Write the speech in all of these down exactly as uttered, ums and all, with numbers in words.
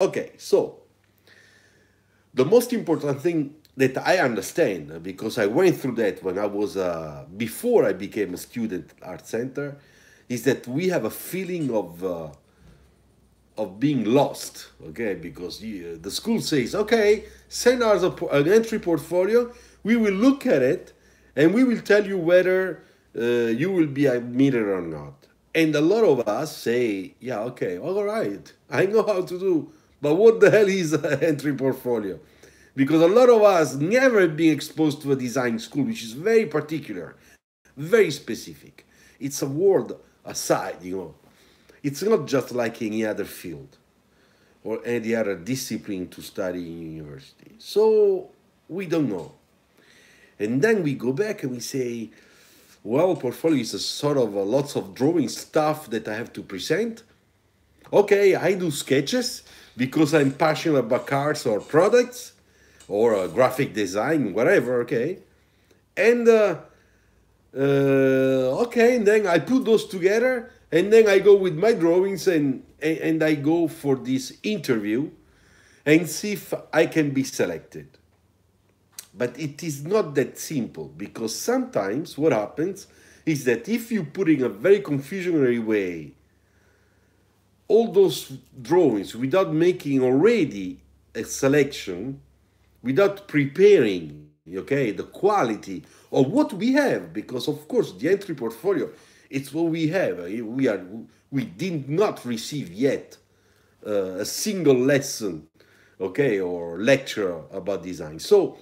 Okay, so the most important thing that I understand, because I went through that when I was, uh, before I became a student at Art Center, is that we have a feeling of, uh, of being lost, okay? Because you, uh, the school says, okay, send us a, an entry portfolio, we will look at it, and we will tell you whether uh, you will be admitted or not. And a lot of us say, yeah, okay, all right, I know how to do, but what the hell is an entry portfolio? Because a lot of us never been exposed to a design school, which is very particular, very specific. It's a world aside, you know. It's not just like any other field or any other discipline to study in university. So we don't know. And then we go back and we say, well, portfolio is a sort of a lots of drawing stuff that I have to present. Okay, I do sketches because I'm passionate about cars or products or uh, graphic design, whatever, okay? And, uh, uh, okay, and then I put those together and then I go with my drawings and, and, and I go for this interview and see if I can be selected. But it is not that simple, because sometimes what happens is that if you put in a very confusionary way all those drawings without making already a selection, without preparing, okay, the quality of what we have, because of course the entry portfolio, it's what we have. We, are, we did not receive yet uh, a single lesson, okay, or lecture about design. So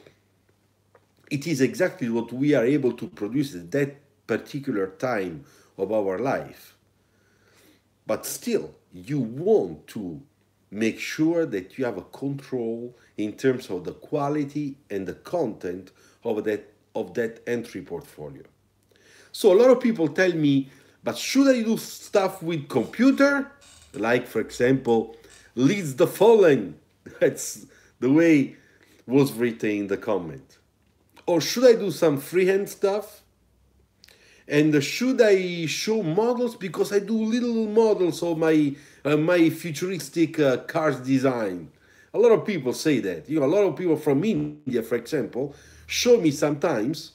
it is exactly what we are able to produce at that particular time of our life. But still, you want to make sure that you have a control in terms of the quality and the content of that, of that entry portfolio. So a lot of people tell me, but should I do stuff with computer? Like, for example, Leads the Fallen. That's the way it was written in the comment. Or should I do some freehand stuff? And should I show models? Because I do little models of my, uh, my futuristic uh, cars design. A lot of people say that. You know, a lot of people from India, for example, show me sometimes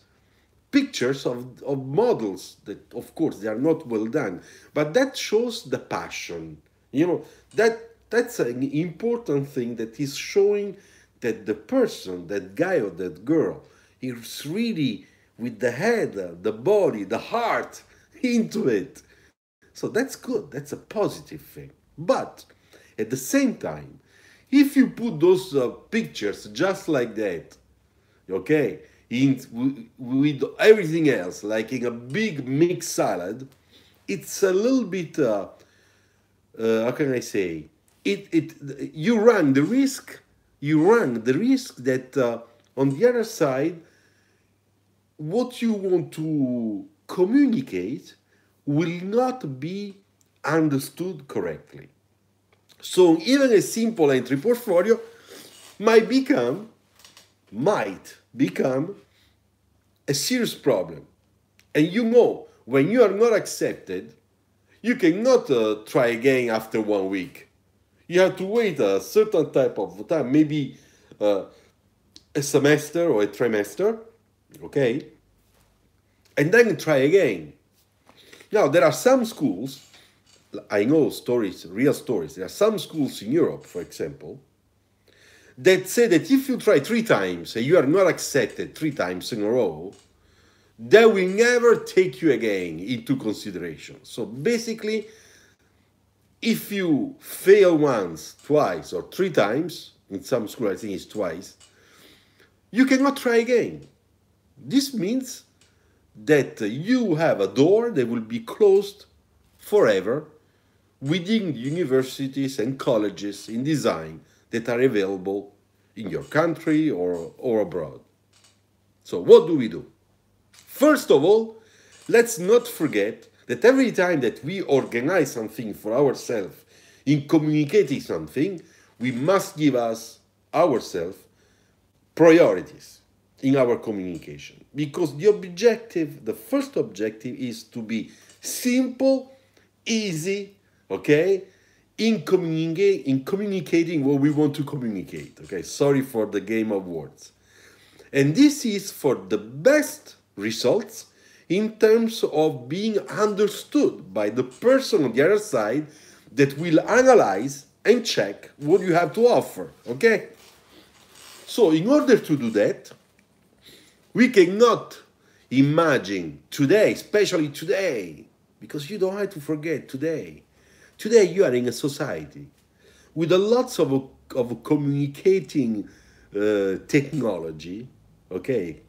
pictures of, of models that, of course, they are not well done. But that shows the passion. You know, that, that's an important thing that is showing that the person, that guy or that girl, it's really with the head, the body, the heart into it. So that's good. That's a positive thing. But at the same time, if you put those uh, pictures just like that, okay, in, with everything else, like in a big mixed salad, it's a little bit, uh, uh, how can I say, it, it, you run the risk, you run the risk that uh, on the other side, what you want to communicate will not be understood correctly. So even a simple entry portfolio might become, might become a serious problem. And you know, when you are not accepted, you cannot uh, try again after one week. You have to wait a certain type of time, maybe uh, a semester or a trimester, okay, and then try again. Now, there are some schools, I know stories, real stories, there are some schools in Europe, for example, that say that if you try three times and you are not accepted three times in a row, they will never take you again into consideration. So basically, if you fail once, twice, or three times, in some school I think it's twice, you cannot try again. This means that you have a door that will be closed forever within universities and colleges in design that are available in your country or, or abroad. So what do we do? First of all, let's not forget that every time that we organize something for ourselves in communicating something, we must give us ourselves priorities in our communication, because the objective, the first objective is to be simple, easy, okay, in, communica in communicating what we want to communicate. Okay, sorry for the game of words. And this is for the best results in terms of being understood by the person on the other side that will analyze and check what you have to offer, okay? So in order to do that, we cannot imagine today, especially today, because you don't have to forget today. Today you are in a society with a lots of, of communicating uh, technology, okay?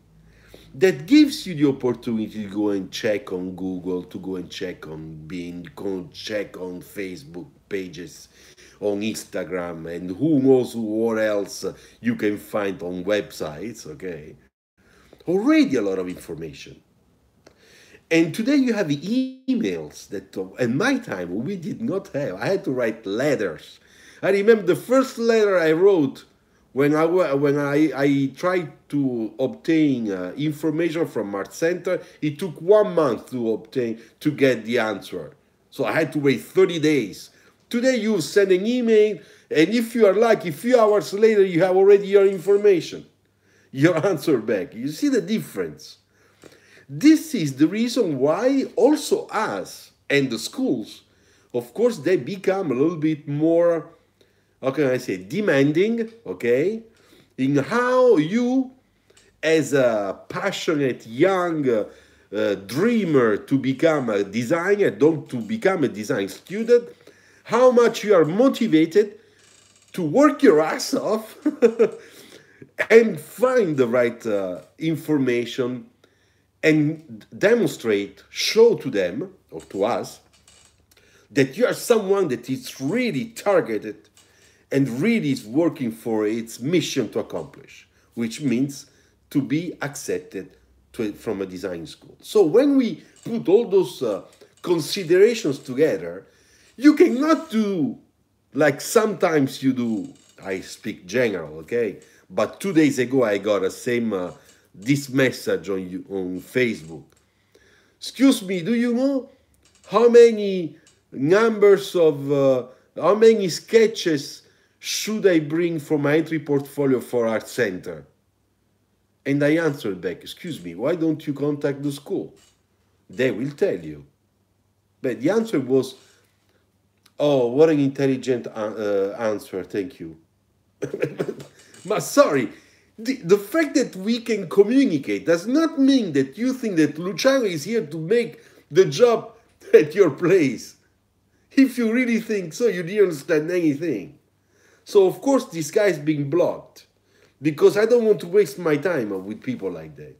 That gives you the opportunity to go and check on Google, to go and check on Bing, go check on Facebook pages, on Instagram, and who knows what else you can find on websites, okay? Already a lot of information. And today you have emails that, in my time, we did not have. I had to write letters. I remember the first letter I wrote When I, when I, I tried to obtain uh, information from Art Center, it took one month to obtain, to get the answer. So I had to wait thirty days. Today you send an email, and if you are lucky, a few hours later, you have already your information, your answer back. You see the difference. This is the reason why also us and the schools, of course, they become a little bit more, how can I say, demanding, okay, in how you, as a passionate young uh, uh, dreamer to become a designer, don't to become a design student, how much you are motivated to work your ass off and find the right uh, information and demonstrate, show to them, or to us, that you are someone that is really targeted and really is working for its mission to accomplish, which means to be accepted to, from a design school. So when we put all those uh, considerations together, you cannot do like sometimes you do, I speak general, okay? But two days ago, I got the same, uh, this message on, you, on Facebook. Excuse me, do you know how many numbers of, uh, how many sketches should I bring for my entry portfolio for Art Center? And I answered back, excuse me, why don't you contact the school? They will tell you. But the answer was, oh, what an intelligent uh, answer, thank you. But sorry, the, the fact that we can communicate does not mean that you think that Luciano is here to make the job at your place. If you really think so, you didn't understand anything. So, of course, this guy is being blocked because I don't want to waste my time with people like that.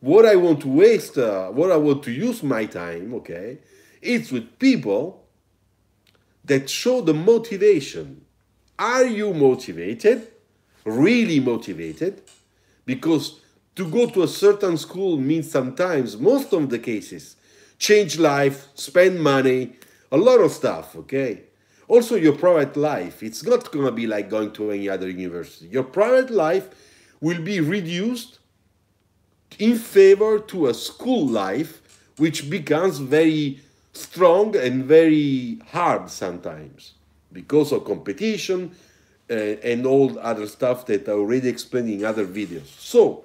What I want to waste, uh, what I want to use my time, okay, it's with people that show the motivation. Are you motivated, really motivated? Because to go to a certain school means sometimes, most of the cases, change life, spend money, a lot of stuff, okay? Also, your private life, it's not going to be like going to any other university. Your private life will be reduced in favor to a school life, which becomes very strong and very hard sometimes because of competition uh, and all other stuff that I already explained in other videos. So,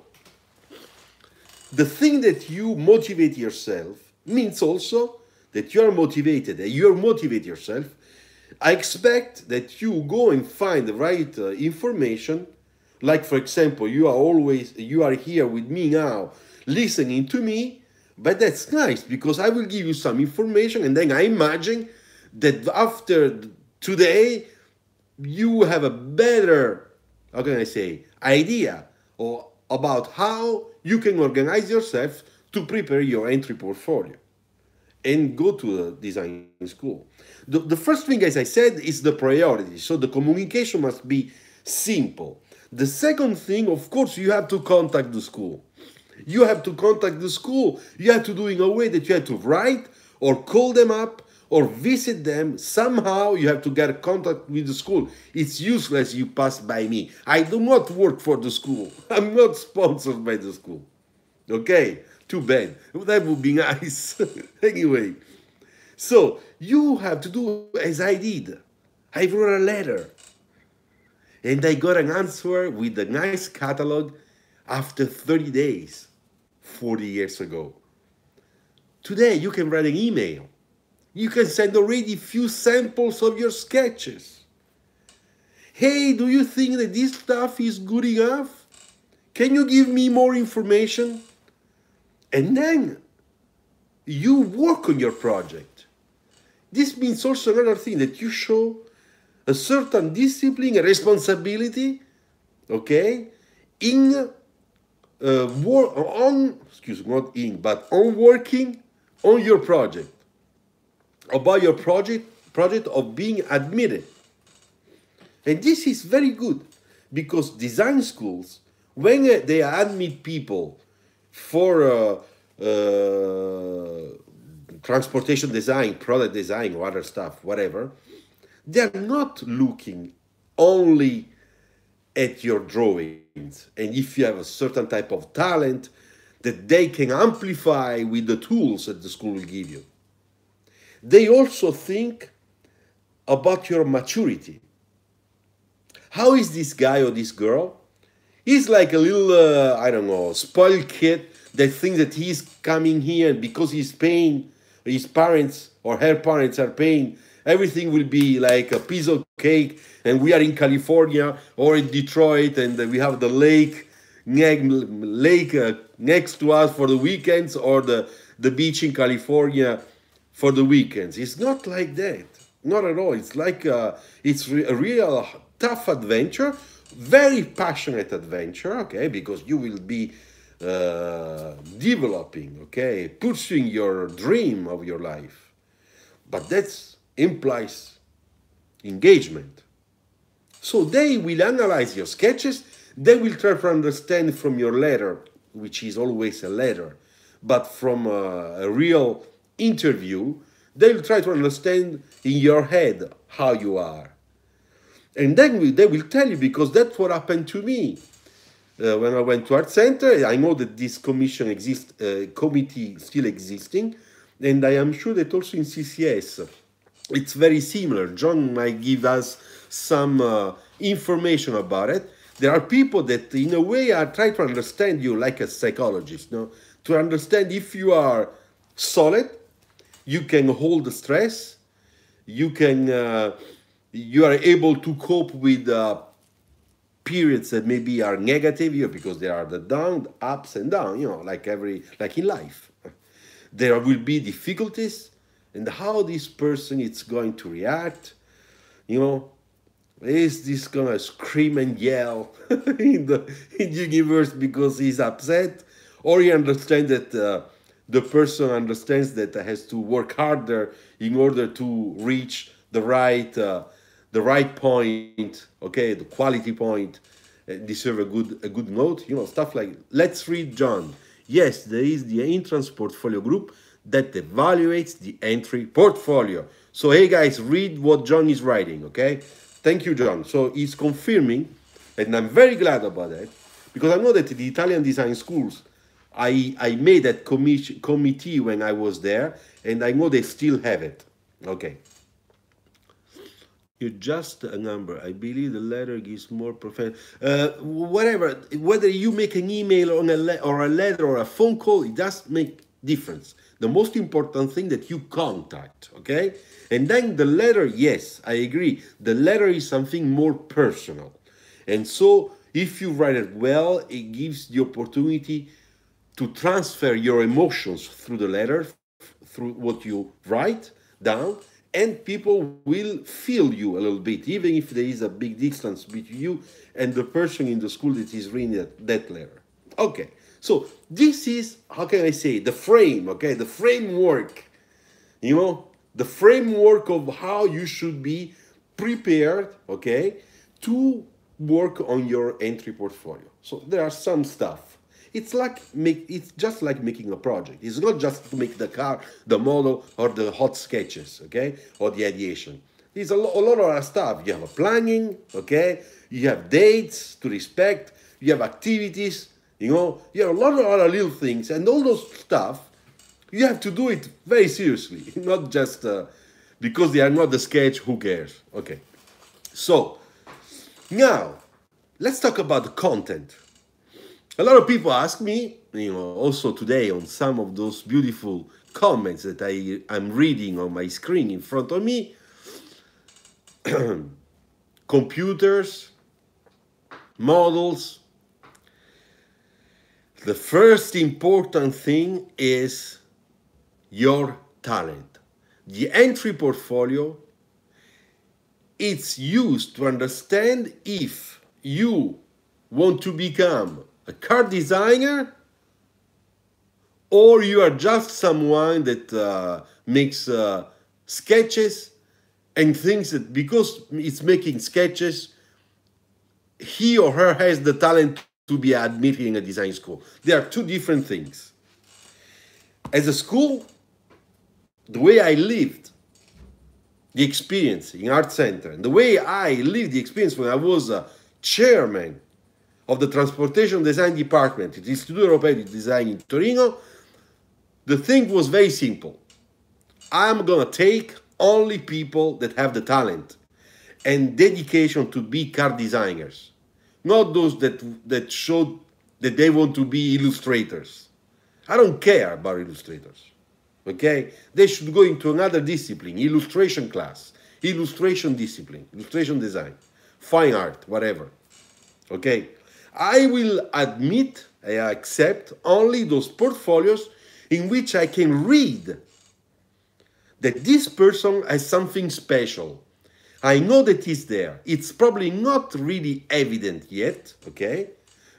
the thing that you motivate yourself means also that you are motivated, and you motivate yourself. I expect that you go and find the right uh, information. Like, for example, you are always, you are here with me now, listening to me, but that's nice because I will give you some information and then I imagine that after today, you have a better, how can I say, idea or about how you can organize yourself to prepare your entry portfolio and go to the design school. The, the first thing, as I said, is the priority. So the communication must be simple. The second thing, of course, you have to contact the school. You have to contact the school. You have to do it in a way that you have to write or call them up or visit them. Somehow you have to get in contact with the school. It's useless you pass by me. I do not work for the school. I'm not sponsored by the school. Okay? Too bad. That would be nice. Anyway, So you have to do as I did. I wrote a letter. And I got an answer with a nice catalog after thirty days, forty years ago. Today, you can write an email. You can send already few samples of your sketches. Hey, do you think that this stuff is good enough? Can you give me more information? And then you work on your project. This means also another thing, that you show a certain discipline, a responsibility, okay, in uh, work on, excuse me, not in, but on working on your project, about your project, project of being admitted. And this is very good, because design schools, when they admit people for uh, uh, transportation design, product design, or other stuff, whatever, they're not looking only at your drawings and if you have a certain type of talent that they can amplify with the tools that the school will give you. They also think about your maturity. How is this guy or this girl? He's like a little, uh, I don't know, spoiled kid that thinks that he's coming here and because he's paying, his parents or her parents are paying, everything will be like a piece of cake, and we are in California or in Detroit, and we have the lake, ne lake uh, next to us for the weekends, or the, the beach in California for the weekends. It's not like that, not at all. It's like a, it's re a real tough adventure, very passionate adventure, okay, because you will be uh, developing, okay, pursuing your dream of your life. But that's implies engagement. So they will analyze your sketches, they will try to understand from your letter, which is always a letter, but from a, a real interview, they will try to understand in your head how you are. And then we, they will tell you, because that's what happened to me. Uh, when I went to Art Center, I know that this commission exists, uh, committee still existing, and I am sure that also in C C S, it's very similar. John might give us some uh, information about it. There are people that, in a way, are trying to understand you like a psychologist, no? To understand if you are solid, you can hold the stress, you can, uh, you are able to cope with uh, periods that maybe are negative, you know, because there are the down, ups and down, you know, like every, like in life. There will be difficulties. And how this person is going to react, you know, is this going to scream and yell in, the, in the universe because he's upset? Or you understand that uh, the person understands that has to work harder in order to reach the right, uh, the right point, okay, the quality point, uh, deserve a good, a good note, you know, stuff like, let's read John. Yes, there is the entrance portfolio group that evaluates the entry portfolio. So, hey guys, read what John is writing, okay? Thank you, John. So he's confirming, and I'm very glad about that, because I know that the Italian design schools, I, I made that commi committee when I was there, and I know they still have it, okay? You're just a number. I believe the letter gives more professional. Uh, whatever, whether you make an email or a, le or a letter or a phone call, it does make difference. The most important thing that you contact, okay? And then the letter, yes, I agree. The letter is something more personal. And so if you write it well, it gives the opportunity to transfer your emotions through the letter, through what you write down, and people will feel you a little bit, even if there is a big distance between you and the person in the school that is reading that, that letter. Okay. So this is, how can I say, the frame, okay, the framework, you know, the framework of how you should be prepared, okay, to work on your entry portfolio. So there are some stuff. It's like, make, it's just like making a project. It's not just to make the car, the model, or the hot sketches, okay, or the ideation. There's a, lo a lot of other stuff. You have a planning, okay, you have dates to respect, you have activities, you know, you have a lot of other little things, and all those stuff You have to do it very seriously, not just uh, because they are not the sketch, who cares? Okay, so now let's talk about the content. A lot of people ask me, you know, also today on some of those beautiful comments that I, I'm reading on my screen in front of me, computers, models. The first important thing is your talent. The entry portfolio, it's used to understand if you want to become a car designer or you are just someone that uh, makes uh, sketches and thinks that because it's making sketches, he or her has the talent to be admitted in a design school. There are two different things. As a school, the way I lived the experience in Art Center, and the way I lived the experience when I was a chairman of the Transportation Design Department at the Istituto Europeo di Design in Torino, the thing was very simple. I'm gonna take only people that have the talent and dedication to be car designers, not those that, that showed that they want to be illustrators. I don't care about illustrators, okay? They should go into another discipline, illustration class, illustration discipline, illustration design, fine art, whatever, okay? I will admit, I accept only those portfolios in which I can read that this person has something special. I know that it's there. It's probably not really evident yet, okay?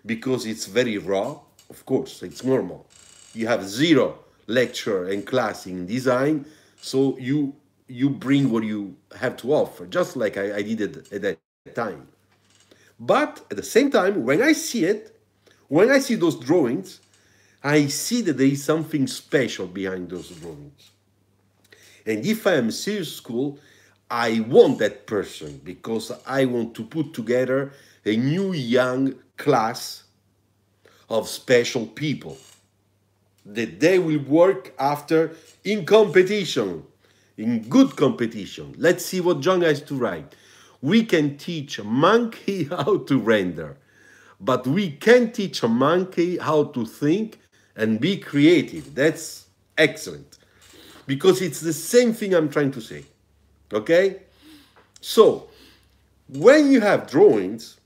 Because it's very raw. Of course, it's normal. You have zero lecture and class in design, so you, you bring what you have to offer, just like I, I did it at that time. But at the same time, when I see it, when I see those drawings, I see that there is something special behind those drawings. And if I am a serious school, I want that person because I want to put together a new young class of special people that they will work after in competition, in good competition. Let's see what John has to write. We can teach a monkey how to render, but we can teach a monkey how to think and be creative. That's excellent. Because it's the same thing I'm trying to say, okay? So, when you have drawings,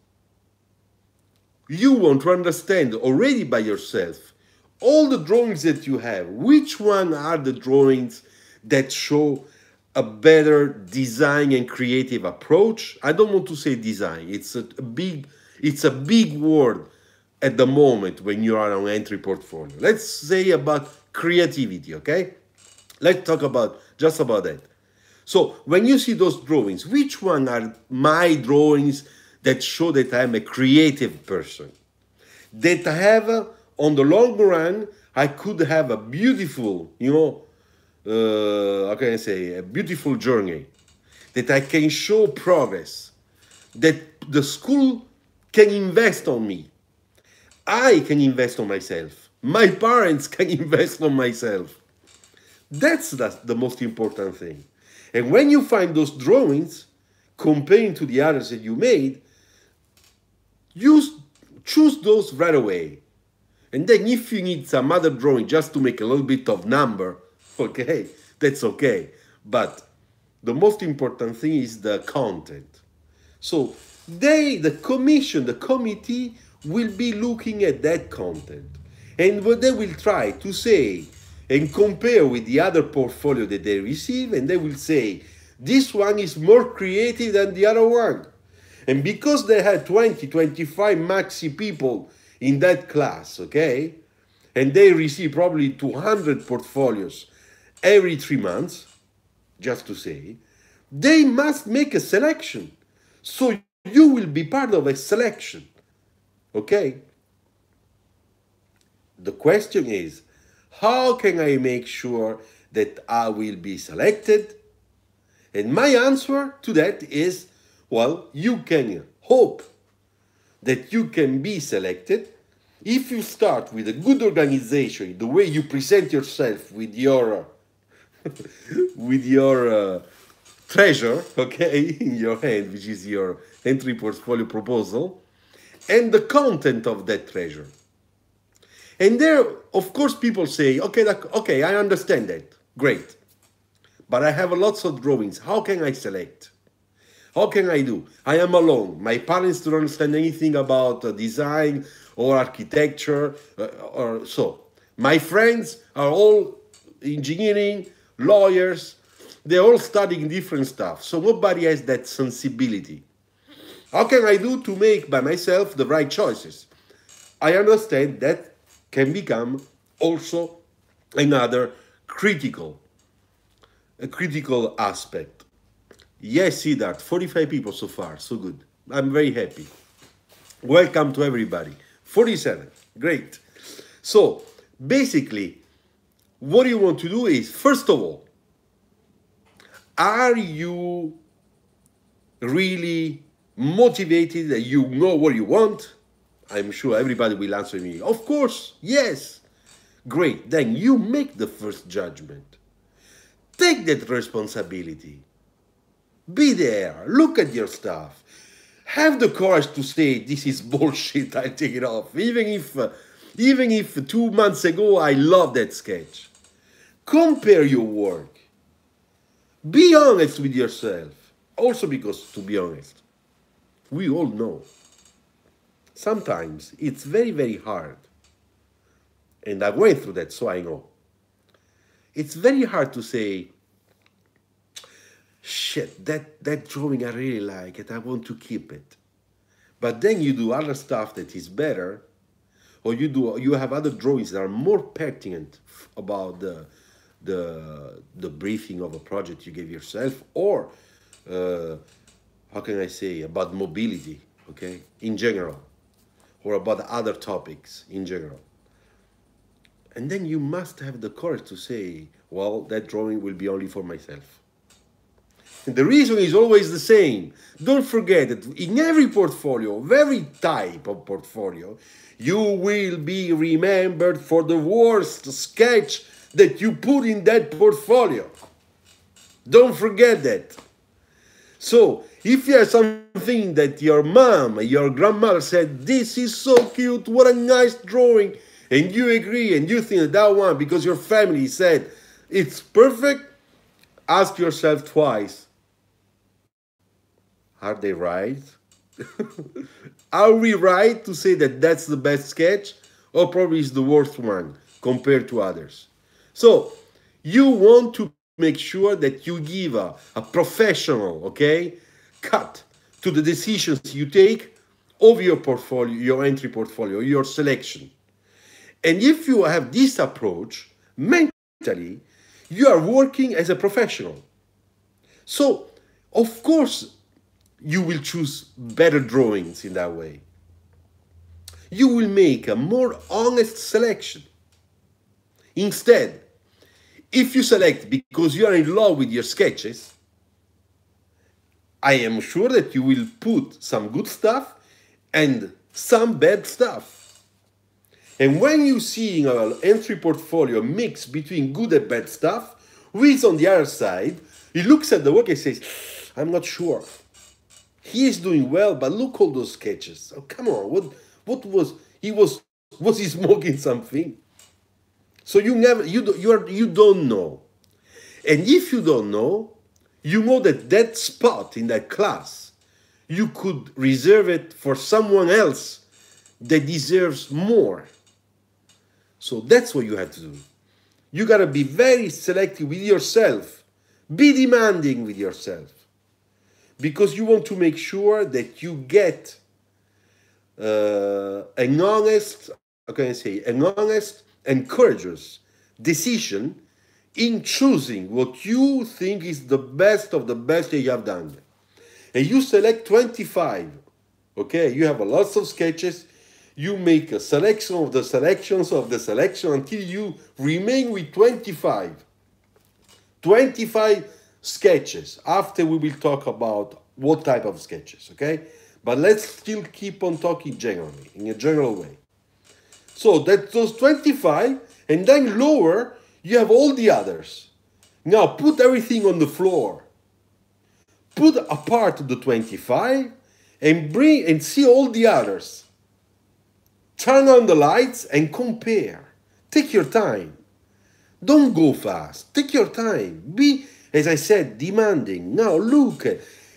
you want to understand already by yourself all the drawings that you have. Which one are the drawings that show a better design and creative approach? I don't want to say design. It's a big, it's a big word at the moment when you are on entry portfolio. Let's say about creativity, okay? Let's talk about just about that. So when you see those drawings, which one are my drawings that show that I'm a creative person? That I have, on the long run, I could have a beautiful, you know, uh, how can I say, a beautiful journey. That I can show progress. That the school can invest on me. I can invest on myself. My parents can invest on myself. That's the most important thing. And when you find those drawings, comparing to the others that you made, use, choose those right away. And then if you need some other drawing just to make a little bit of number, okay, that's okay. But the most important thing is the content. So they, the commission, the committee will be looking at that content. And what they will try to say and compare with the other portfolio that they receive, and they will say, this one is more creative than the other one. And because they had twenty, twenty-five maxi people in that class, okay, and they receive probably two hundred portfolios every three months, just to say, they must make a selection. So you will be part of a selection, okay? The question is, how can I make sure that I will be selected? And my answer to that is, well, you can hope that you can be selected If you start with a good organization, the way you present yourself with your with your uh, treasure, okay, in your hand, which is your entry portfolio proposal, and the content of that treasure. And there, of course, people say, okay, okay, I understand that, great. But I have lots of drawings. How can I select? How can I do? I am alone. My parents don't understand anything about uh, design or architecture uh, or so. My friends are all engineering, lawyers. They're all studying different stuff. So nobody has that sensibility. How can I do to make by myself the right choices? I understand that can become also another critical, a critical aspect. Yes, Sidarth, forty-five people so far, so good. I'm very happy. Welcome to everybody. forty-seven, great. So, basically, what you want to do is, first of all, are you really motivated that you know what you want? I'm sure everybody will answer me, of course, yes. Great, then you make the first judgment. Take that responsibility. Be there, look at your stuff. Have the courage to say, this is bullshit, I take it off. Even if, uh, even if two months ago I loved that sketch. Compare your work. Be honest with yourself. Also because, to be honest, we all know. Sometimes it's very, very hard. And I went through that, so I know. It's very hard to say, shit, that, that drawing, I really like it. I want to keep it. But then you do other stuff that is better, or you do you have other drawings that are more pertinent about the, the, the briefing of a project you gave yourself, or, uh, how can I say, about mobility, okay, in general, or about other topics in general. And then you must have the courage to say, well, that drawing will be only for myself. And the reason is always the same. Don't forget that in every portfolio, every type of portfolio, you will be remembered for the worst sketch that you put in that portfolio. Don't forget that. So, if you have something that your mom, your grandmother said, this is so cute, what a nice drawing, and you agree and you think that, that one, because your family said it's perfect, ask yourself twice. Are they right? Are we right to say that that's the best sketch? Or probably it's the worst one compared to others. So you want to make sure that you give a, a professional, okay, cut to the decisions you take over your portfolio, your entry portfolio, your selection. And if you have this approach, mentally, you are working as a professional. So, of course, you will choose better drawings in that way. You will make a more honest selection. Instead, if you select because you are in love with your sketches, I am sure that you will put some good stuff and some bad stuff. And when you see in our entry portfolio a mix between good and bad stuff, who is on the other side, he looks at the work and says, I'm not sure. He is doing well, but look all those sketches. Oh, come on, what, what was, he was, was he smoking something? So you never, you, do, you, are, you don't know. And if you don't know, you know that that spot in that class, you could reserve it for someone else that deserves more. So that's what you have to do. You gotta be very selective with yourself. Be demanding with yourself. Because you want to make sure that you get uh, an honest, how can I say, an honest and courageous decision in choosing what you think is the best of the best that you have done. And you select twenty-five. Okay, you have a lots of sketches. You make a selection of the selections of the selection until you remain with twenty-five. twenty-five sketches. After we will talk about what type of sketches, okay? But let's still keep on talking generally, in a general way. So that those twenty-five, and then lower, you have all the others. Now put everything on the floor. Put apart the twenty-five and bring and see all the others. Turn on the lights and compare. Take your time. Don't go fast. Take your time. Be, as I said, demanding. Now look,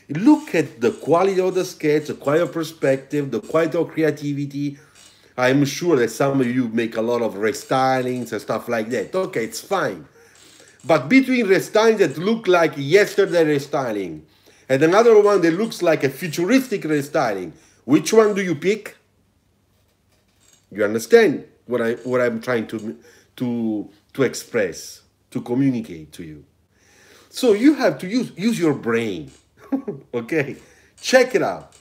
look at the quality of the sketch, the quality of perspective, the quality of creativity. I'm sure that some of you make a lot of restylings and stuff like that. Okay, it's fine. But between restylings that look like yesterday restyling and another one that looks like a futuristic restyling, which one do you pick? You understand what I what I'm trying to to to express, to communicate to you. So you have to use use your brain. Okay, check it out.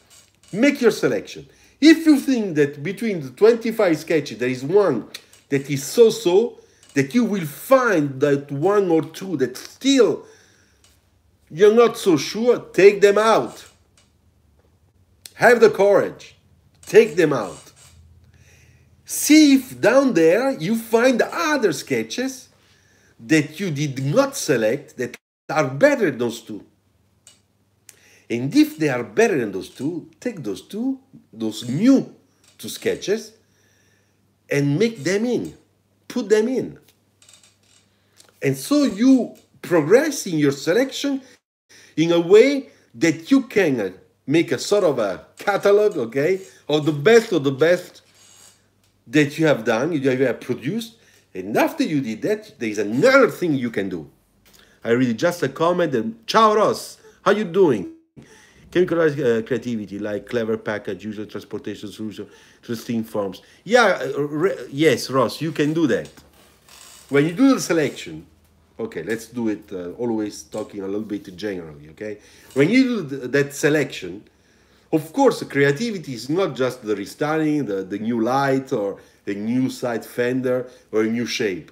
Make your selection. If you think that between the twenty-five sketches there is one that is so-so, that you will find that one or two that still you're not so sure, take them out. Have the courage. Take them out. See if down there you find other sketches that you did not select that are better than those two. And if they are better than those two, take those two, those new two sketches, and make them in. Put them in. And so you progress in your selection in a way that you can make a sort of a catalog, okay, of the best of the best that you have done, you have produced. And after you did that, there is another thing you can do. I read just a comment, and ciao Ross, how you doing? Chemicalized uh, creativity, like clever package, usual transportation solution, interesting forms. Yeah, uh, yes, Ross, you can do that. When you do the selection, okay, let's do it, uh, always talking a little bit generally, okay? When you do th that selection, of course, creativity is not just the restyling, the, the new light, or the new side fender, or a new shape.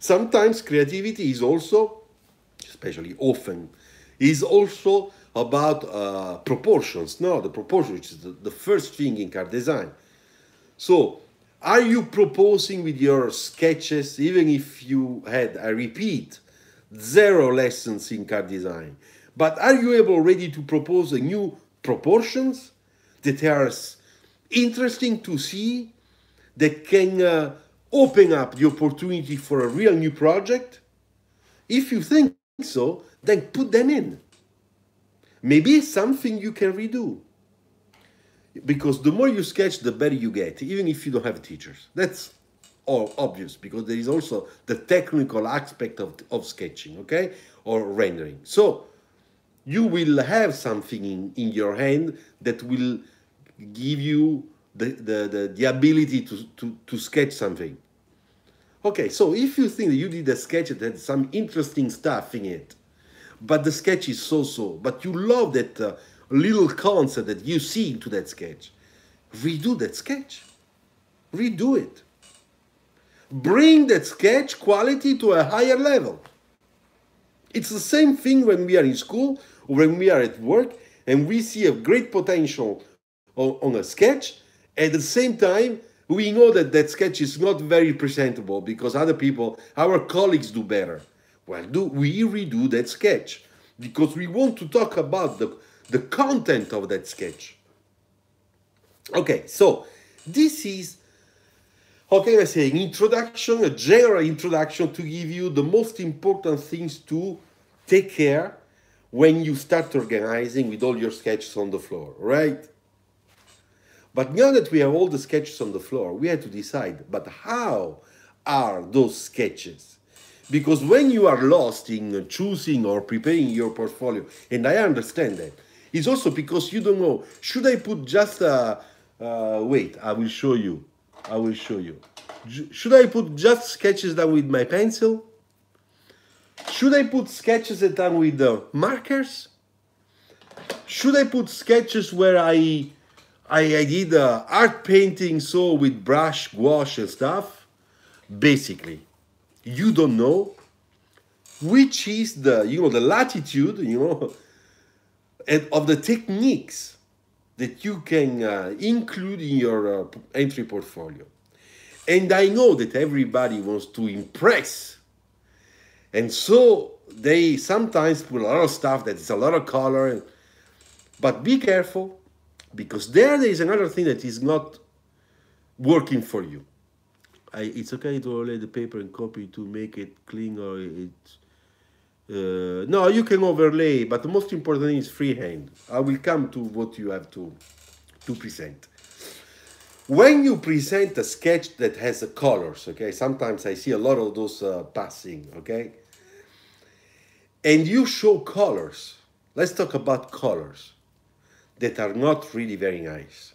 Sometimes creativity is also, especially often, is also about uh, proportions. No, the proportion, which is the, the first thing in car design. So, are you proposing with your sketches, even if you had, I repeat, zero lessons in car design, but are you able already to propose a new proportions that are interesting to see, that can uh, open up the opportunity for a real new project? If you think so, then put them in. Maybe something you can redo. Because the more you sketch, the better you get, even if you don't have teachers. That's all obvious, because there is also the technical aspect of, of sketching, okay? Or rendering. So you will have something in, in your hand that will give you the, the, the, the ability to, to, to sketch something. Okay, so if you think that you did a sketch that had some interesting stuff in it, but the sketch is so-so, but you love that uh, little concept that you see into that sketch, redo that sketch. Redo it. Bring that sketch quality to a higher level. It's the same thing when we are in school, or when we are at work, and we see a great potential on, on a sketch. At the same time, we know that that sketch is not very presentable because other people, our colleagues, do better. Well, do we redo that sketch because we want to talk about the, the content of that sketch. Okay, so this is, how can I say, an introduction, a general introduction to give you the most important things to take care when you start organizing with all your sketches on the floor, right? But now that we have all the sketches on the floor, we have to decide, but how are those sketches? Because when you are lost in choosing or preparing your portfolio, and I understand that, it's also because you don't know, should I put just a, uh, wait, I will show you, I will show you. Should I put just sketches done with my pencil? Should I put sketches that done with the markers? Should I put sketches where I, I, I did uh, art painting, so with brush, gouache and stuff? Basically, you don't know which is the, you know, the latitude, you know, and of the techniques that you can uh, include in your uh, entry portfolio. And I know that everybody wants to impress. And so they sometimes put a lot of stuff that is a lot of color. But be careful, because there there is another thing that is not working for you. I, it's okay to overlay the paper and copy to make it clean, or it... Uh, no, you can overlay, but the most important thing is freehand. I will come to what you have to, to present. When you present a sketch that has the colors, okay, sometimes I see a lot of those uh, passing, okay, and you show colors. Let's talk about colors that are not really very nice.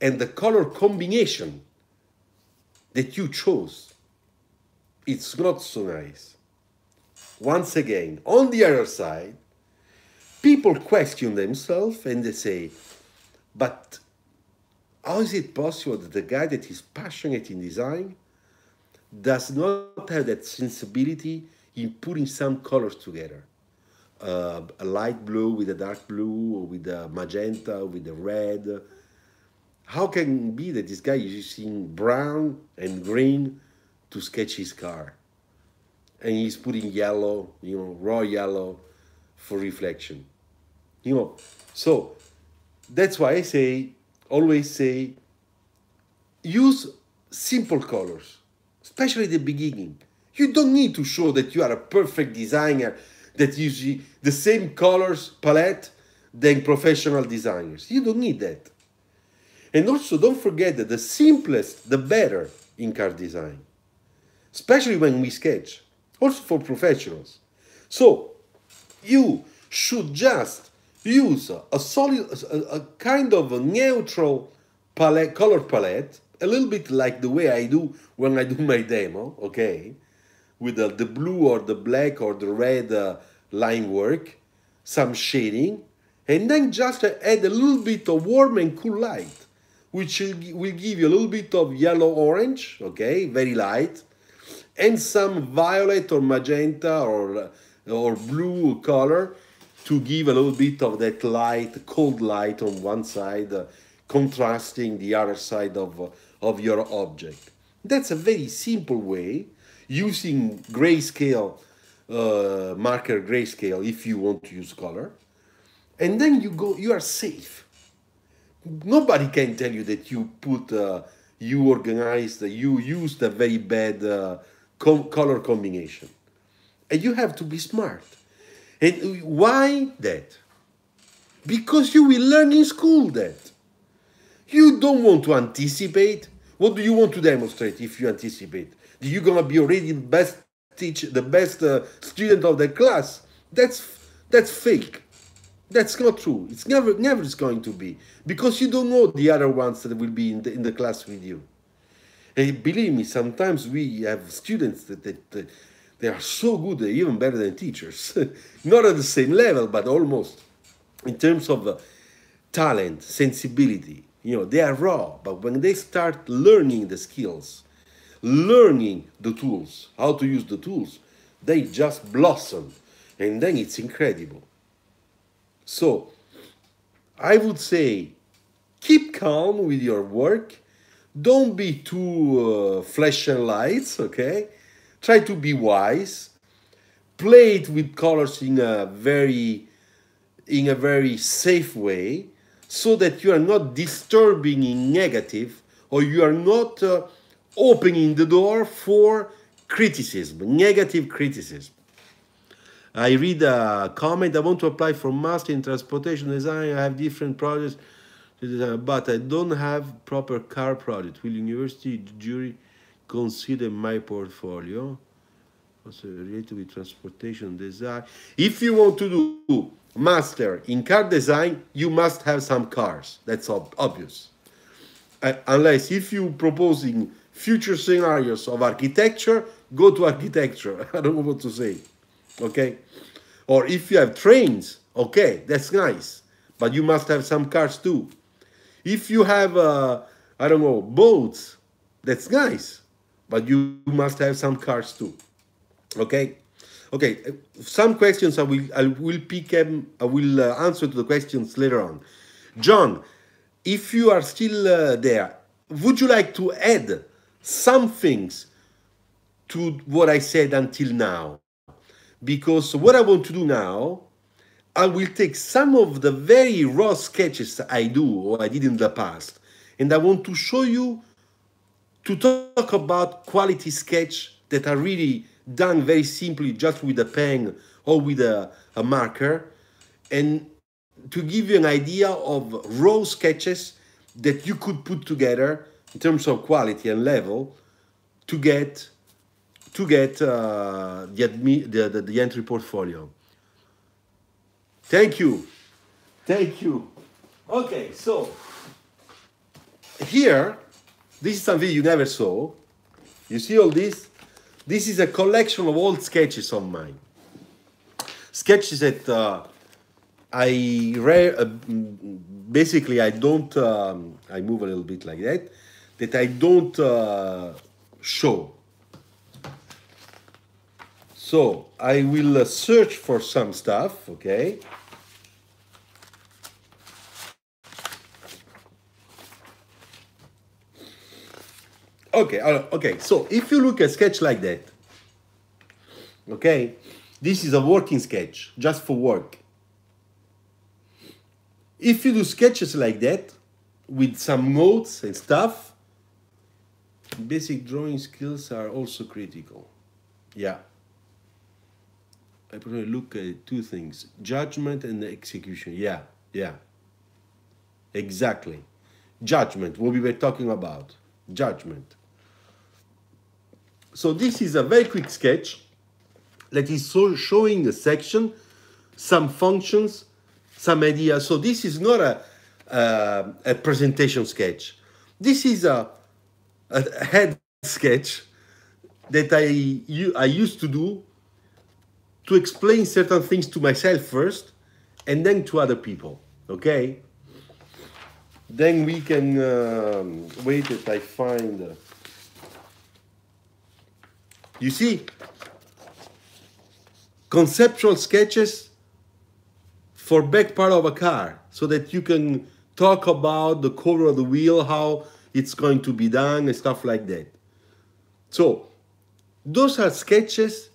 And the color combination that you chose, it's not so nice. Once again, on the other side, people question themselves and they say, but how is it possible that the guy that is passionate in design does not have that sensibility in putting some colors together? Uh, a light blue with a dark blue, or with a magenta, with a red. How can it be that this guy is using brown and green to sketch his car? And he's putting yellow, you know, raw yellow for reflection. You know, so that's why I say, always say, use simple colors, especially at the beginning. You don't need to show that you are a perfect designer that uses the same colors palette than professional designers. You don't need that. And also, don't forget that the simplest, the better in car design, especially when we sketch, also for professionals. So you should just use a solid, a, a kind of a neutral palette, color palette, a little bit like the way I do when I do my demo, okay, with the, the blue or the black or the red uh, line work, some shading, and then just add a little bit of warm and cool light, which will give you a little bit of yellow-orange, okay, very light, and some violet or magenta or, or blue color to give a little bit of that light, cold light on one side, uh, contrasting the other side of, uh, of your object. That's a very simple way, using grayscale, uh, marker grayscale, if you want to use color. And then you go, you are safe. Nobody can tell you that you put, uh, you organized, you used a very bad uh, co color combination. And you have to be smart. And why that? Because you will learn in school that. You don't want to anticipate. What do you want to demonstrate if you anticipate? You're going to be already the best teacher, the best uh, student of the class. That's, that's fake. That's not true. It's never, never is going to be, because you don't know the other ones that will be in the, in the class with you. And believe me, sometimes we have students that, that, that they are so good, they're even better than teachers. Not at the same level, but almost. In terms of uh, talent, sensibility, you know, they are raw. But when they start learning the skills, learning the tools, how to use the tools, they just blossom. And then it's incredible. So, I would say, keep calm with your work. Don't be too uh, flash and lights, okay? Try to be wise. Play it with colors in a very, in a very safe way, so that you are not disturbing in negative, or you are not uh, opening the door for criticism, negative criticism. I read a comment, I want to apply for master in transportation design, I have different projects, but I don't have proper car project. Will university jury consider my portfolio? Also related with transportation design. If you want to do master in car design, you must have some cars. That's ob obvious. Uh, unless if you're proposing future scenarios of architecture, go to architecture. I don't know what to say. Okay, or if you have trains, okay, that's nice, but you must have some cars too. If you have, uh, I don't know, boats, that's nice, but you must have some cars too. Okay, okay. Some questions I will I will pick them. I will uh, answer to the questions later on. John, if you are still uh, there, would you like to add some things to what I said until now, because what I want to do now, I will take some of the very raw sketches I do or I did in the past, and I want to show you, to talk about quality sketch that are really done very simply just with a pen or with a, a marker, and to give you an idea of raw sketches that you could put together in terms of quality and level to get to get uh, the, admi the, the the entry portfolio. Thank you, thank you. Okay, so here, this is something you never saw. You see all this? This is a collection of old sketches of mine. Sketches that uh, I re uh, basically I don't. Um, I move a little bit like that. That I don't uh, show. So I will uh, search for some stuff. Okay. Okay, okay, so if you look at a sketch like that, okay, this is a working sketch, just for work. If you do sketches like that, with some notes and stuff, basic drawing skills are also critical. Yeah. I probably look at two things, judgment and execution. Yeah, yeah, exactly. Judgment, what we were talking about, judgment. So this is a very quick sketch that is so showing a section, some functions, some ideas. So this is not a, uh, a presentation sketch. This is a, a head sketch that I, you, I used to do to explain certain things to myself first and then to other people, okay? Then we can um, wait that I find... Uh, You see, conceptual sketches for back part of a car, so that you can talk about the cover of the wheel, how it's going to be done, and stuff like that. So, those are sketches.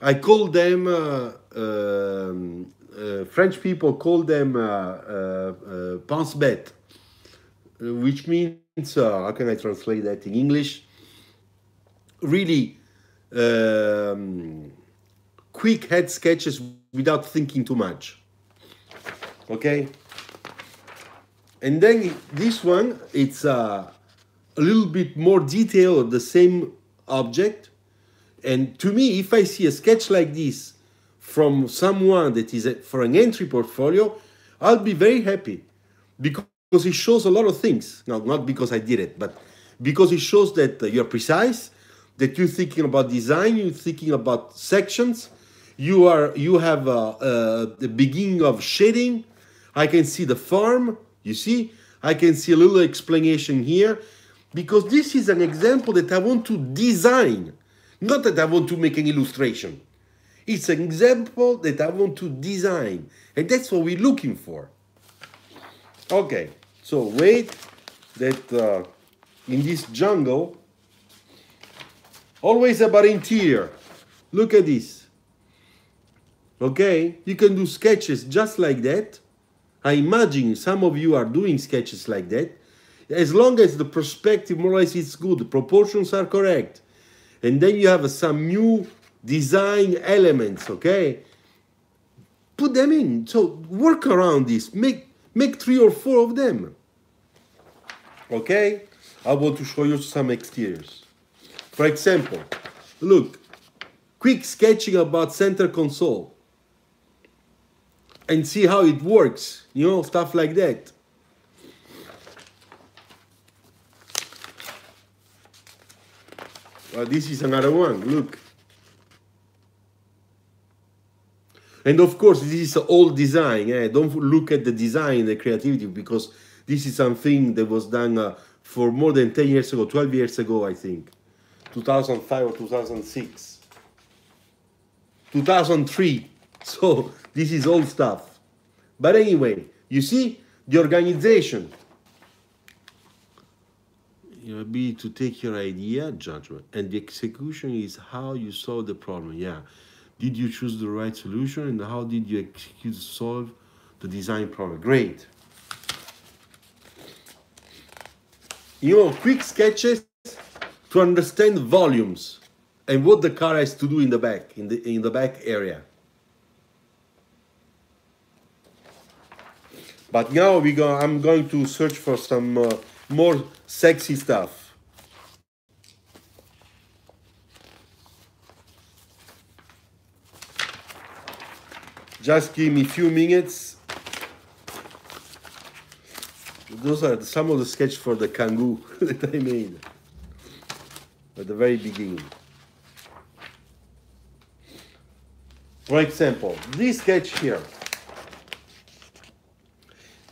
I call them, uh, um, uh, French people call them uh, uh, uh, pense bête, which means, uh, how can I translate that in English? Really um, quick head sketches without thinking too much, okay? And then this one, it's uh, a little bit more detail of the same object. And to me, if I see a sketch like this from someone that is a, for an entry portfolio, I'll be very happy, because it shows a lot of things. No, not because I did it, but because it shows that you're precise, that you're thinking about design, you're thinking about sections, you are you have uh, uh, the beginning of shading. I can see the form, you see? I can see a little explanation here, because this is an example that I want to design, not that I want to make an illustration. It's an example that I want to design, and that's what we're looking for. Okay, so wait that uh, in this jungle, always about interior. Look at this. Okay? You can do sketches just like that. I imagine some of you are doing sketches like that. As long as the perspective more or less is good, the proportions are correct. And then you have some new design elements, okay? Put them in. So work around this. Make, make three or four of them. Okay? I want to show you some exteriors. For example, look, quick sketching about center console and see how it works, you know, stuff like that. Well, this is another one, look. And of course, this is all design. Eh? Don't look at the design, the creativity, because this is something that was done uh, for more than ten years ago, twelve years ago, I think. two thousand five or two thousand six, two thousand three, so this is old stuff. But anyway, you see the organization. your ability to take your idea, judgment, and the execution is how you solve the problem. Yeah, did you choose the right solution, and how did you execute solve the design problem? Great. You know, quick sketches to understand volumes and what the car has to do in the back, in the in the back area. But now we go. I'm going to search for some uh, more sexy stuff. Just give me a few minutes. Those are some of the sketches for the Kangoo that I made at the very beginning. For example, this sketch here.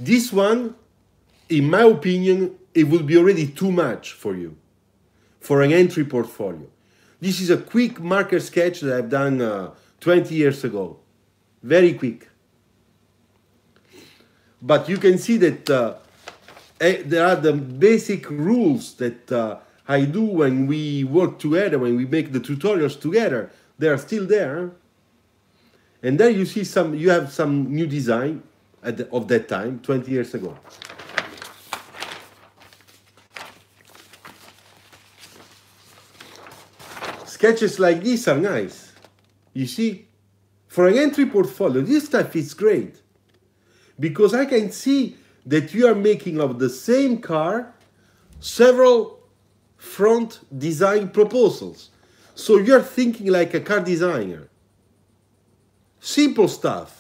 This one, in my opinion, it would be already too much for you, for an entry portfolio. This is a quick marker sketch that I've done uh, twenty years ago, very quick. But you can see that uh, there are the basic rules that uh, I do when we work together, when we make the tutorials together. They are still there. And there you see some, you have some new design. At the, of that time, twenty years ago. Sketches like these are nice. You see, for an entry portfolio, this stuff is great because I can see that you are making of the same car several front design proposals. So you're thinking like a car designer. Simple stuff.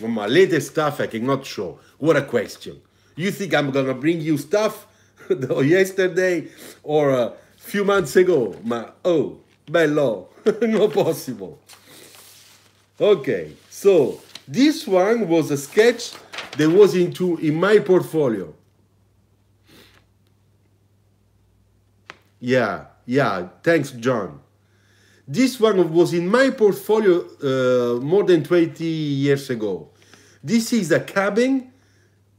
My latest stuff I cannot show. What a question. You think I'm gonna bring you stuff yesterday or a few months ago? Ma, oh, bello, no possible. Okay, so this one was a sketch that was into in my portfolio. Yeah, yeah, thanks, John. This one was in my portfolio uh, more than twenty years ago. This is a cabin,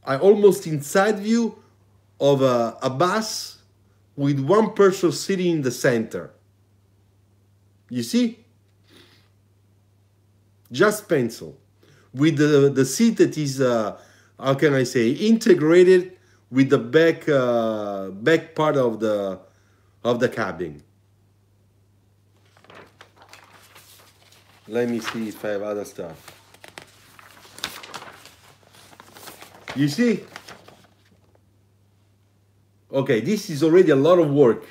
I almost inside view of a, a bus with one person sitting in the center. You see? Just pencil. With the, the seat that is, uh, how can I say, integrated with the back, uh, back part of the, of the cabin. Let me see if I have other stuff. You see? Okay, this is already a lot of work,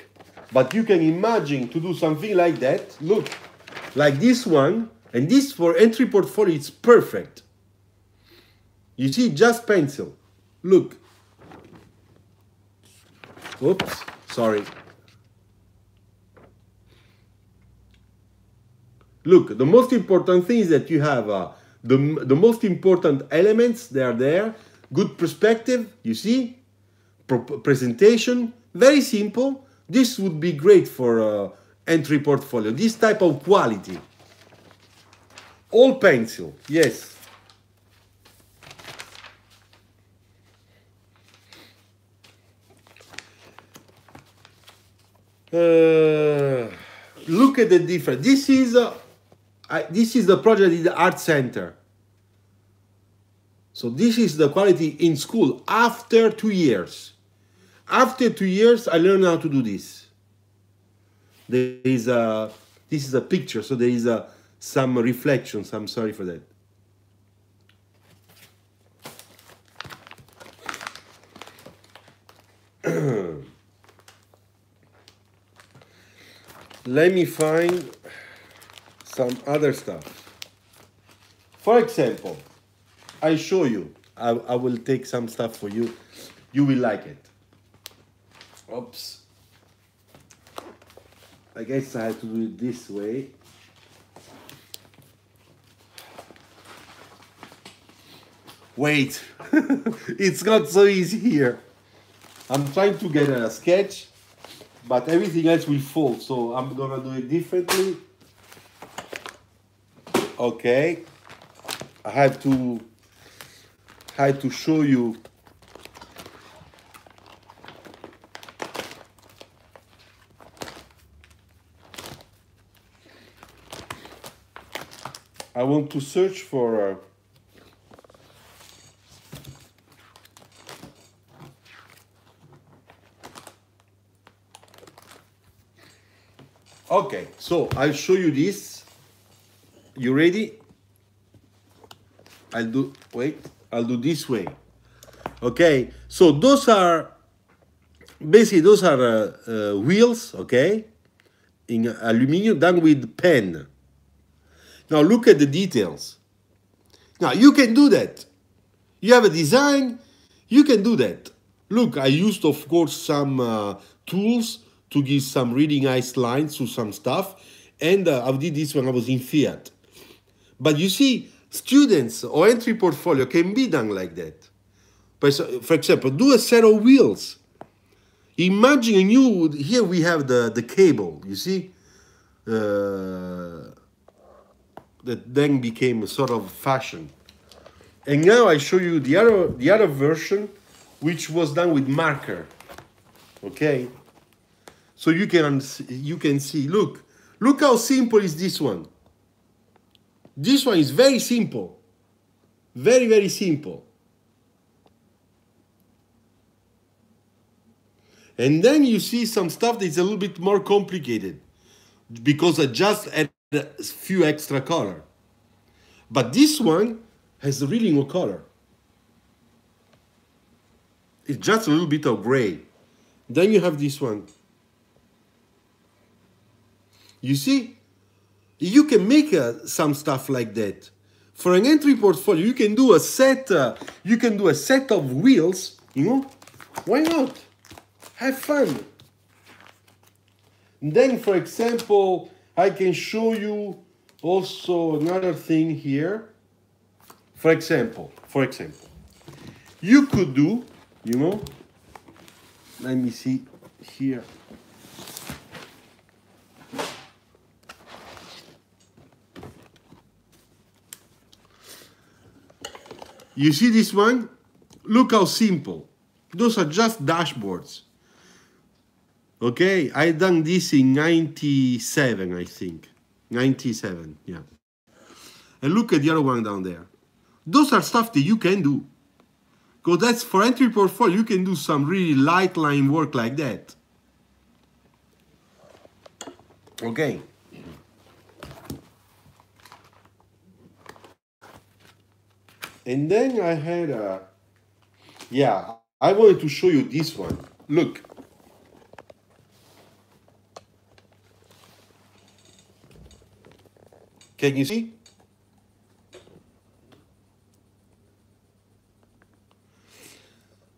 but you can imagine to do something like that. Look, like this one, and this for entry portfolio, it's perfect. You see, just pencil. Look. Oops, sorry. Look, the most important thing is that you have uh, the, the most important elements, they are there. Good perspective, you see? Pro presentation, very simple. This would be great for uh, entry portfolio, this type of quality. All pencil, yes. Uh, look at the difference. This is... Uh, I, this is the project in the Art Center. So this is the quality in school after two years. After two years, I learned how to do this. There is a, this is a picture, so there is a, some reflections. I'm sorry for that. Let me find... some other stuff. For example, I show you. I, I will take some stuff for you. You will like it. Oops. I guess I have to do it this way. Wait. It's not so easy here. I'm trying to get a sketch, but everything else will fall. So I'm gonna do it differently. Okay, I have to I have to show you I want to search for uh, okay, so I'll show you this. You ready? I'll do, wait, I'll do this way. Okay, so those are, basically those are uh, uh, wheels, okay, in aluminum done with pen. Now look at the details. Now you can do that. You have a design, you can do that. Look, I used, of course, some uh, tools to give some really nice lines to some stuff. And uh, I did this when I was in Fiat. But you see, students or entry portfolio can be done like that. For example, do a set of wheels. Imagine a new, here we have the, the cable, you see? Uh, that then became a sort of fashion. And now I show you the other, the other version, which was done with marker, okay? So you can, you can see, look, look how simple is this one. This one is very simple. Very, very simple. And then you see some stuff that's a little bit more complicated because I just add a few extra color. But this one has really no color. It's just a little bit of gray. Then you have this one. You see, you can make uh, some stuff like that. For an entry portfolio, you can do a set, uh, you can do a set of wheels, you know, why not? Have fun. And then, for example, I can show you also another thing here. For example, for example, you could do, you know, let me see here. You see this one? Look how simple. Those are just dashboards. Okay, I done this in ninety-seven, I think. ninety-seven, yeah. And look at the other one down there. Those are stuff that you can do. Because that's for entry portfolio, you can do some really light line work like that. Okay. And then I had a, yeah, I wanted to show you this one. Look. Can you see?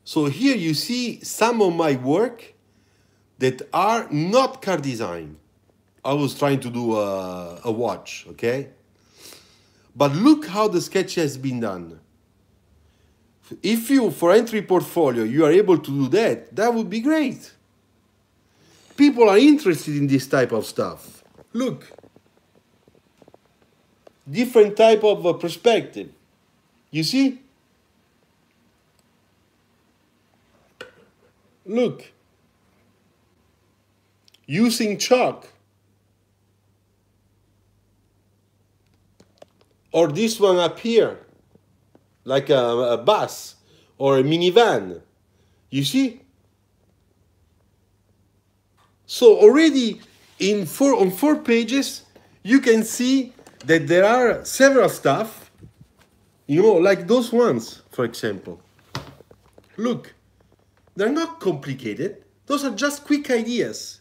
So here you see some of my work that are not car design. I was trying to do a, a watch, okay? But look how the sketch has been done. If you, for entry portfolio, you are able to do that, that would be great. People are interested in this type of stuff. Look. Different type of uh, perspective. You see? Look. Using chalk. Or this one up here, like a, a bus or a minivan, you see? So already in four, on four pages, you can see that there are several stuff, you know, like those ones, for example. Look, they're not complicated. Those are just quick ideas.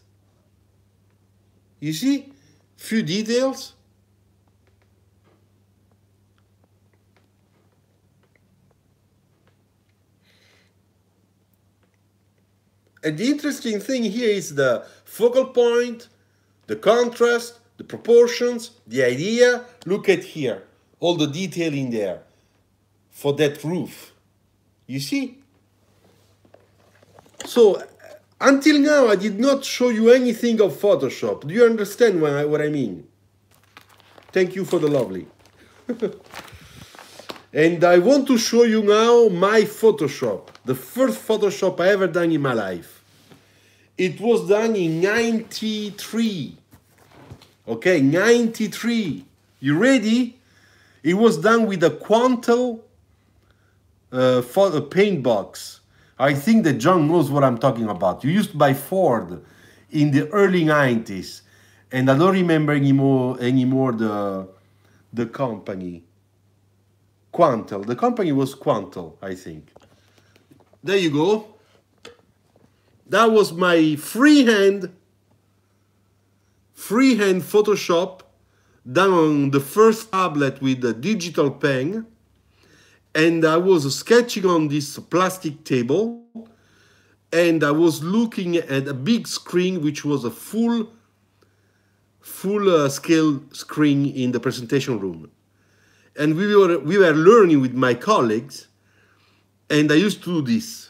You see? Few details. And the interesting thing here is the focal point, the contrast, the proportions, the idea. Look at here, all the detail in there for that roof. You see? So, until now, I did not show you anything of Photoshop. Do you understand what I, what I mean? Thank you for the lovely. And I want to show you now my Photoshop, the first Photoshop I ever done in my life. It was done in ninety-three. Okay, ninety-three. You ready? It was done with a Quantel uh, for a paint box. I think that John knows what I'm talking about. Used by Ford in the early nineties, and I don't remember anymore anymore the the company. Quantel. The company was Quantel, I think. There you go. That was my freehand freehand Photoshop done on the first tablet with a digital pen, and I was sketching on this plastic table, and I was looking at a big screen, which was a full full uh, scale screen in the presentation room, and we were we were learning with my colleagues, and I used to do this.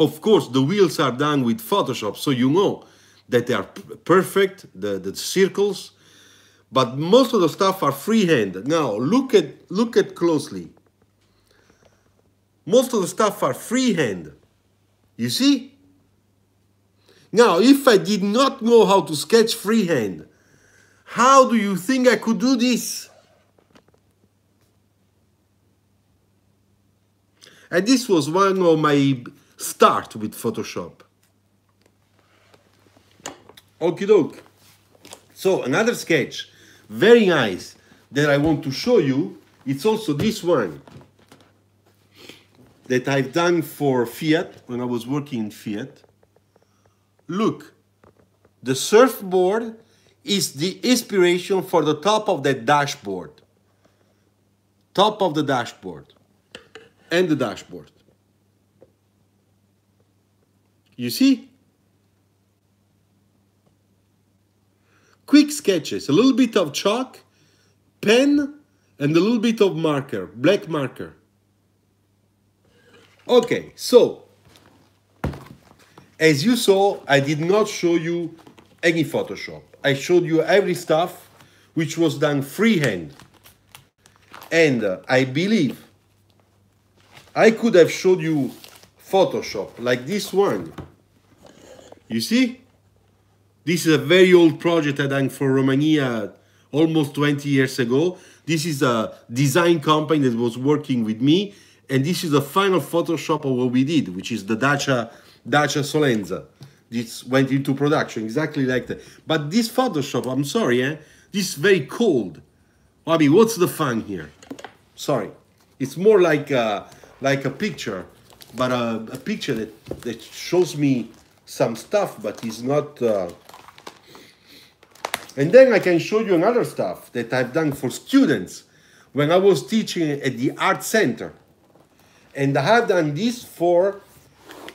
Of course, the wheels are done with Photoshop, so you know that they are perfect, the, the circles, but most of the stuff are freehand. Now, look at, look at closely. Most of the stuff are freehand, you see? Now, if I did not know how to sketch freehand, how do you think I could do this? And this was one of my starts with Photoshop. Okie doke. So another sketch, very nice, that I want to show you. It's also this one that I've done for Fiat when I was working in Fiat. Look, the surfboard is the inspiration for the top of the dashboard. Top of the dashboard and the dashboard. You see? Quick sketches, a little bit of chalk, pen, and a little bit of marker, black marker. Okay, so, as you saw, I did not show you any Photoshop. I showed you every stuff which was done freehand. And uh, I believe I could have showed you Photoshop, like this one. You see? This is a very old project I done for Romania almost twenty years ago. This is a design company that was working with me, and this is the final Photoshop of what we did, which is the Dacia, Dacia Solenza. This went into production, exactly like that. But this Photoshop, I'm sorry, eh? This is very cold. I mean, what's the fun here? Sorry. It's more like a, like a picture, but a, a picture that, that shows me some stuff, but it's not... Uh, And then I can show you another stuff that I've done for students when I was teaching at the Art Center. And I have done this for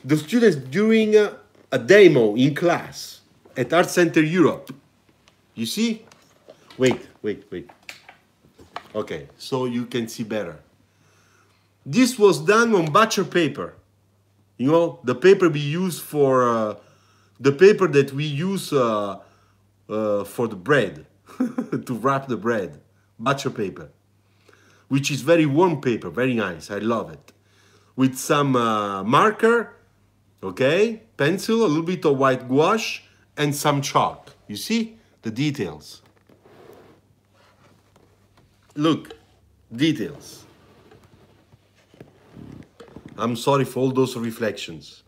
the students during a, a demo in class at Art Center Europe. You see? Wait, wait, wait. Okay, so you can see better. This was done on butcher paper. You know, the paper we use for... Uh, the paper that we use... Uh, Uh, for the bread, to wrap the bread, butcher paper, which is very warm paper, very nice, I love it. With some uh, marker, okay, pencil, a little bit of white gouache, and some chalk. You see the details. Look, details. I'm sorry for all those reflections.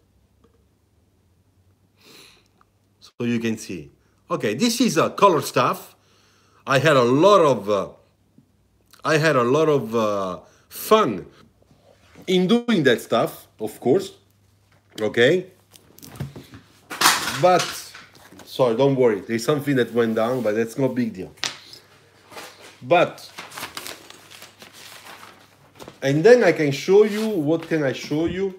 So you can see. Okay, this is a uh, color stuff. I had a lot of, uh, I had a lot of uh, fun in doing that stuff, of course. Okay, but sorry, don't worry. There's something that went down, but that's no big deal. But and then I can show you. What can I show you?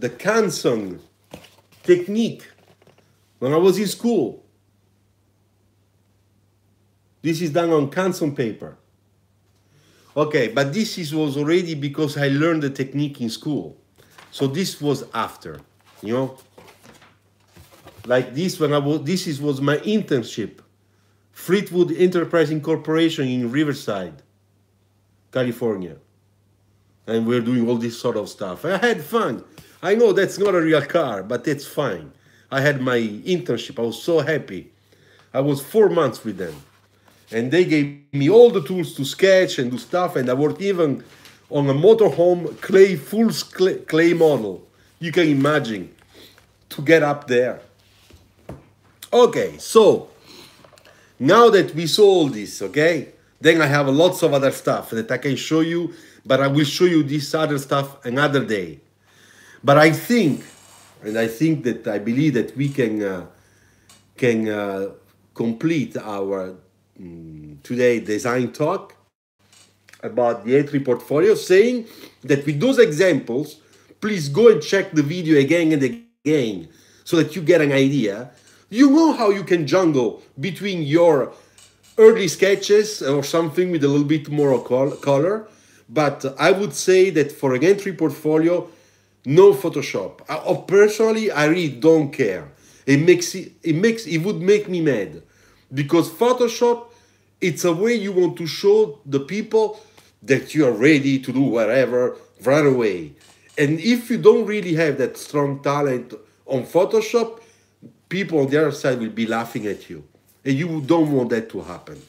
The Kangoo technique. When I was in school, this is done on Kangoo paper. Okay, but this is, was already because I learned the technique in school. So this was after, you know. Like this, when I was, this is, was my internship. Fleetwood Enterprise Corporation in Riverside, California. And we're doing all this sort of stuff. I had fun. I know that's not a real car, but it's fine. I had my internship. I was so happy. I was four months with them. and they gave me all the tools to sketch and do stuff, and I worked even on a motorhome clay, full clay model. You can imagine to get up there. Okay, so now that we saw all this, okay, then I have lots of other stuff that I can show you, but I will show you this other stuff another day. But I think, and I think that I believe that we can uh, can uh, complete our um, today design talk about the A three portfolio, saying that with those examples, please go and check the video again and again so that you get an idea. You know how you can jungle between your early sketches or something with a little bit more color, but I would say that for an A three portfolio, no Photoshop. I, oh, personally, I really don't care. It makes it, it makes it would make me mad, because Photoshop, it's a way you want to show the people that you are ready to do whatever right away. And if you don't really have that strong talent on Photoshop, people on the other side will be laughing at you. And you don't want that to happen.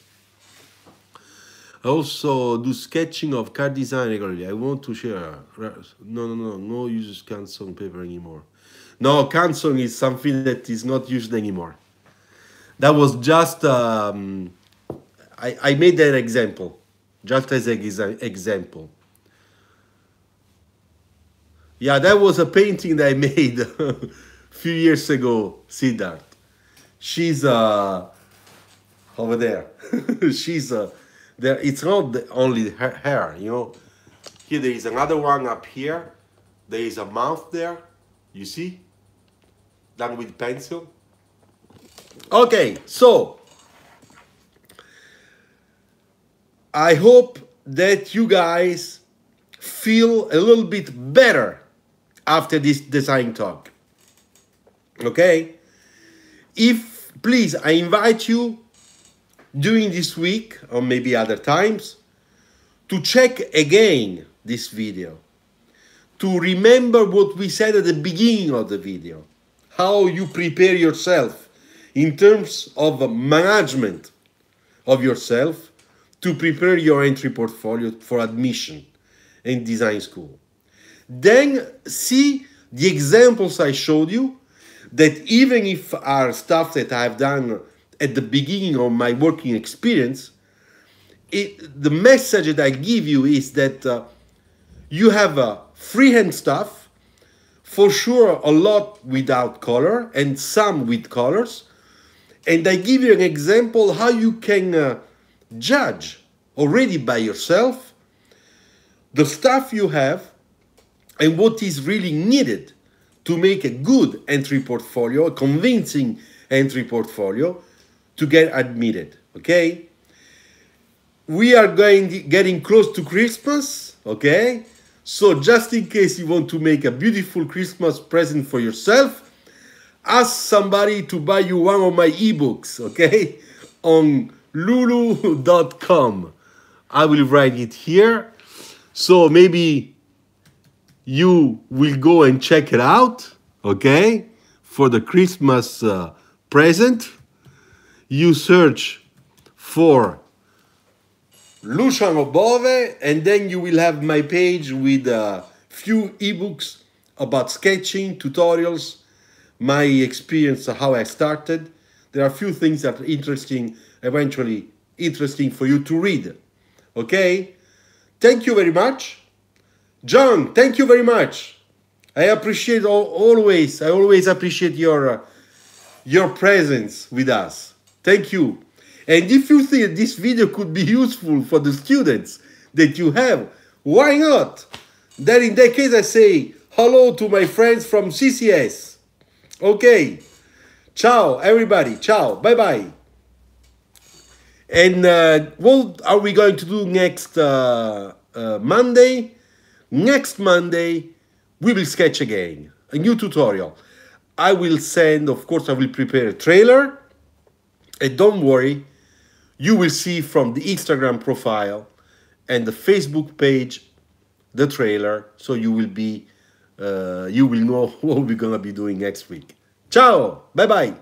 I also do sketching of car design regularly. I want to share. No, no, no. No uses Canson paper anymore. No, Canson is something that is not used anymore. That was just... Um, I, I made that example. Just as an example. Yeah, that was a painting that I made a few years ago, Sidarth. She's uh, over there. She's uh, there. It's not the, only her hair, you know. Here there is another one up here. There is a mouth there. You see? Done with pencil. Okay, so I hope that you guys feel a little bit better after this design talk. Okay? If, please, I invite you during this week, or maybe other times, to check again this video, to remember what we said at the beginning of the video, how you prepare yourself in terms of management of yourself to prepare your entry portfolio for admission in design school. Then see the examples I showed you, that even if are stuff that I've done at the beginning of my working experience, it, the message that I give you is that uh, you have uh, freehand stuff, for sure a lot without color and some with colors, and I give you an example how you can uh, judge already by yourself the stuff you have and what is really needed to make a good entry portfolio, a convincing entry portfolio, to get admitted, okay? We are going getting close to Christmas, okay? So just in case you want to make a beautiful Christmas present for yourself, ask somebody to buy you one of my ebooks, okay? On lulu dot com. I will write it here. So maybe you will go and check it out, okay? For the Christmas uh, present. You search for Luciano Bove, and then you will have my page with a few ebooks about sketching, tutorials, my experience, how I started. There are a few things that are interesting, eventually interesting for you to read, okay? Thank you very much. John, thank you very much. I appreciate all, always, I always appreciate your, uh, your presence with us. Thank you. And if you think this video could be useful for the students that you have, why not? Then in that case, I say hello to my friends from C C S. Okay. Ciao, everybody. Ciao. Bye-bye. And uh, what are we going to do next uh, uh, Monday? Next Monday, we will sketch again. A new tutorial. I will send, of course, I will prepare a trailer. And don't worry, you will see from the Instagram profile and the Facebook page the trailer, so you will be, uh, you will know what we're gonna be doing next week. Ciao, bye bye.